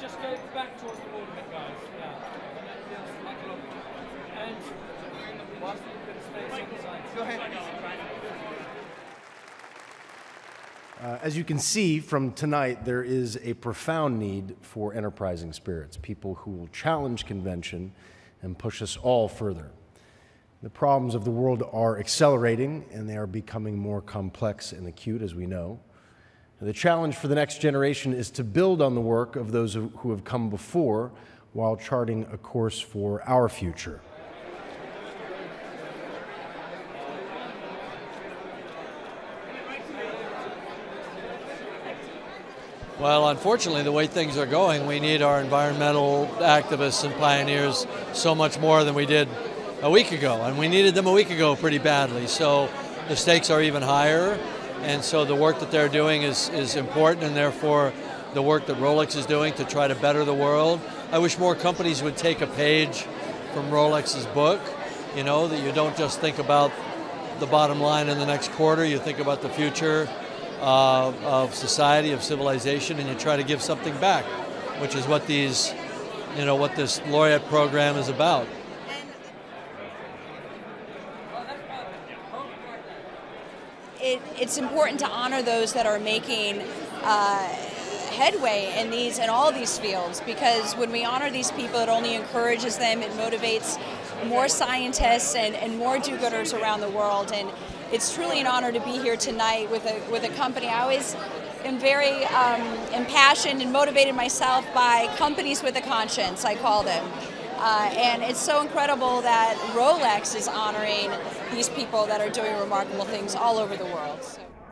Just go back towards the wall a bit, guys. Yeah. And that feels like a lot. And whilst there's a bit of space on the sides. Go ahead. As you can see from tonight, there is a profound need for enterprising spirits, people who will challenge convention and push us all further. The problems of the world are accelerating, and they are becoming more complex and acute, as we know. The challenge for the next generation is to build on the work of those who have come before while charting a course for our future. Well, unfortunately, the way things are going, we need our environmental activists and pioneers so much more than we did a week ago, and we needed them a week ago pretty badly, so the stakes are even higher. And so the work that they're doing is important, and therefore the work that Rolex is doing to try to better the world. I wish more companies would take a page from Rolex's book, you know, that you don't just think about the bottom line in the next quarter, you think about the future of society, of civilization, and you try to give something back, which is what these, you know, what this Laureate program is about. It's important to honor those that are making headway in these and all these fields, because when we honor these people, it only encourages them, it motivates more scientists and more do-gooders around the world. And it's truly an honor to be here tonight with a company. I always am very impassioned and motivated myself by companies with a conscience, I call them. And it's so incredible that Rolex is honoring these people that are doing remarkable things all over the world. So.